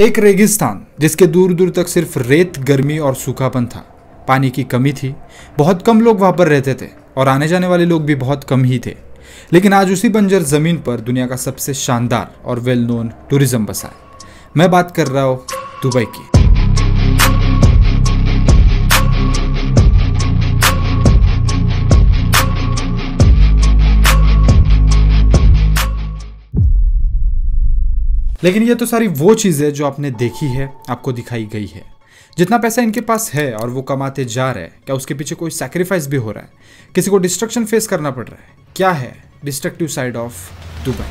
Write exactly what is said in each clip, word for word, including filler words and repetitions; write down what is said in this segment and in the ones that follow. एक रेगिस्तान जिसके दूर दूर तक सिर्फ रेत, गर्मी और सूखापन था। पानी की कमी थी, बहुत कम लोग वहाँ पर रहते थे और आने जाने वाले लोग भी बहुत कम ही थे। लेकिन आज उसी बंजर ज़मीन पर दुनिया का सबसे शानदार और वेल नोन टूरिज़्म बसा है। मैं बात कर रहा हूँ दुबई की। लेकिन ये तो सारी वो चीज़ें जो आपने देखी है, आपको दिखाई गई है। जितना पैसा इनके पास है और वो कमाते जा रहे हैं, क्या उसके पीछे कोई सैक्रिफाइस भी हो रहा है? किसी को डिस्ट्रक्शन फेस करना पड़ रहा है? क्या है डिस्ट्रक्टिव साइड ऑफ दुबई?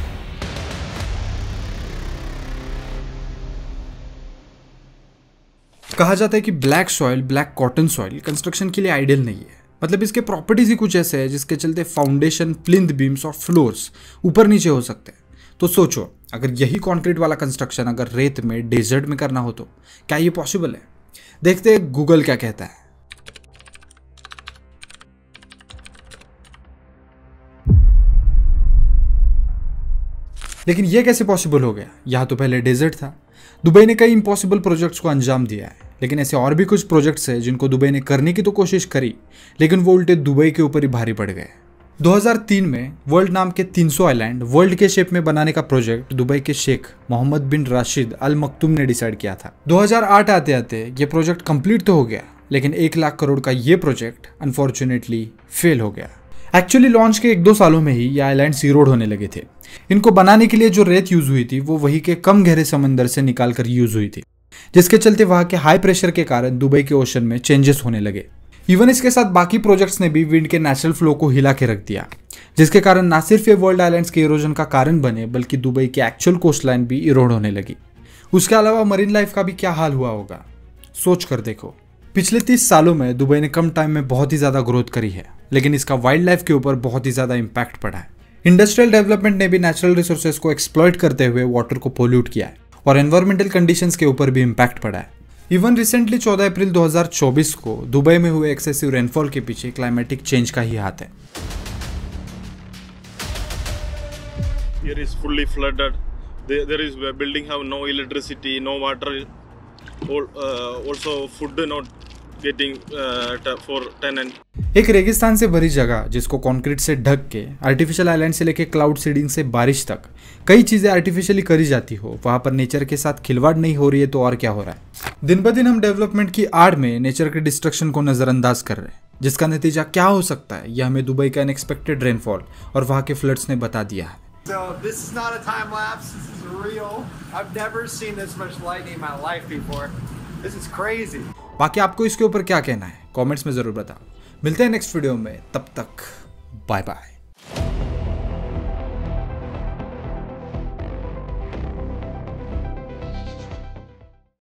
कहा जाता है कि black soil, black cotton soil construction के लिए आइडियल नहीं है। मतलब इसके प्रॉपर्टीज ही कुछ ऐसे है जिसके चलते फाउंडेशन, प्लिंथ बीम्स और फ्लोर्स ऊपर नीचे हो सकते हैं। तो सोचो, अगर यही कंक्रीट वाला कंस्ट्रक्शन अगर रेत में, डेजर्ट में करना हो तो क्या ये पॉसिबल है? देखते हैं गूगल क्या कहता है। लेकिन ये कैसे पॉसिबल हो गया? यहाँ तो पहले डेजर्ट था। दुबई ने कई इम्पॉसिबल प्रोजेक्ट्स को अंजाम दिया है, लेकिन ऐसे और भी कुछ प्रोजेक्ट्स हैं जिनको दुबई ने करने की तो कोशिश करी, लेकिन वो उल्टे दुबई के ऊपर ही भारी पड़ गए। दो हज़ार तीन में वर्ल्ड नाम के तीन सौ आइलैंड वर्ल्ड के शेप में बनाने का प्रोजेक्ट दुबई के शेख मोहम्मद बिन राशिद अल मक्तूम ने डिसाइड किया था। दो हज़ार आठ आते आते ये प्रोजेक्ट कंप्लीट तो हो गया, लेकिन एक लाख करोड़ का ये प्रोजेक्ट अनफॉर्चुनेटली फेल हो गया। एक्चुअली लॉन्च के एक दो सालों में ही ये आइलैंड सीरोड होने लगे थे। इनको बनाने के लिए जो रेत यूज हुई थी वो वही के कम गहरे समंदर से निकाल कर यूज हुई थी, जिसके चलते वहाँ के हाई प्रेशर के कारण दुबई के ओशन में चेंजेस होने लगे। इवन इसके साथ बाकी प्रोजेक्ट्स ने भी विंड के नेचुरल फ्लो को हिला के रख दिया, जिसके कारण ना सिर्फ ये वर्ल्ड आइलैंड्स के इरोजन का कारण बने, बल्कि दुबई के एक्चुअल कोस्ट लाइन भी इरोड होने लगी। उसके अलावा मरीन लाइफ का भी क्या हाल हुआ होगा, सोच कर देखो। पिछले तीस सालों में दुबई ने कम टाइम में बहुत ही ज़्यादा ग्रोथ करी है, लेकिन इसका वाइल्ड लाइफ के ऊपर बहुत ही ज़्यादा इम्पैक्ट पड़ा है। इंडस्ट्रियल डेवलपमेंट ने भी नेचुरल रिसोर्सेज को एक्सप्लॉयट करते हुए वाटर को पोल्यूट किया है और एनवायरमेंटल कंडीशंस के ऊपर भी इम्पैक्ट पड़ा है। इवन रिसेंटली चौदह अप्रैल दो हज़ार चौबीस को दुबई में हुए एक्सेसिव रेनफॉल के पीछे क्लाइमेटिक चेंज का ही हाथ है। Here is fully flooded. There, there is building have no electricity, no water. All, uh, also food not getting uh, for tenant. एक रेगिस्तान से भरी जगह जिसको कंक्रीट से ढक के, आर्टिफिशियल आइलैंड से लेके क्लाउड सीडिंग से बारिश तक कई चीज़ें आर्टिफिशियली करी जाती हो, वहाँ पर नेचर के साथ खिलवाड़ नहीं हो रही है तो और क्या हो रहा है? दिन ब दिन हम डेवलपमेंट की आड़ में नेचर के डिस्ट्रक्शन को नज़रअंदाज कर रहे हैं, जिसका नतीजा क्या हो सकता है यह हमें दुबई का अनएक्सपेक्टेड रेनफॉल और वहाँ के फ्लड्स ने बता दिया है। So this is not a time lapse. This is real. I've never seen this much lightning in my life before. This is crazy. बाकी आपको इसके ऊपर क्या कहना है, कमेंट्स में जरूर बताओ। मिलते हैं नेक्स्ट वीडियो में, तब तक बाय बाय।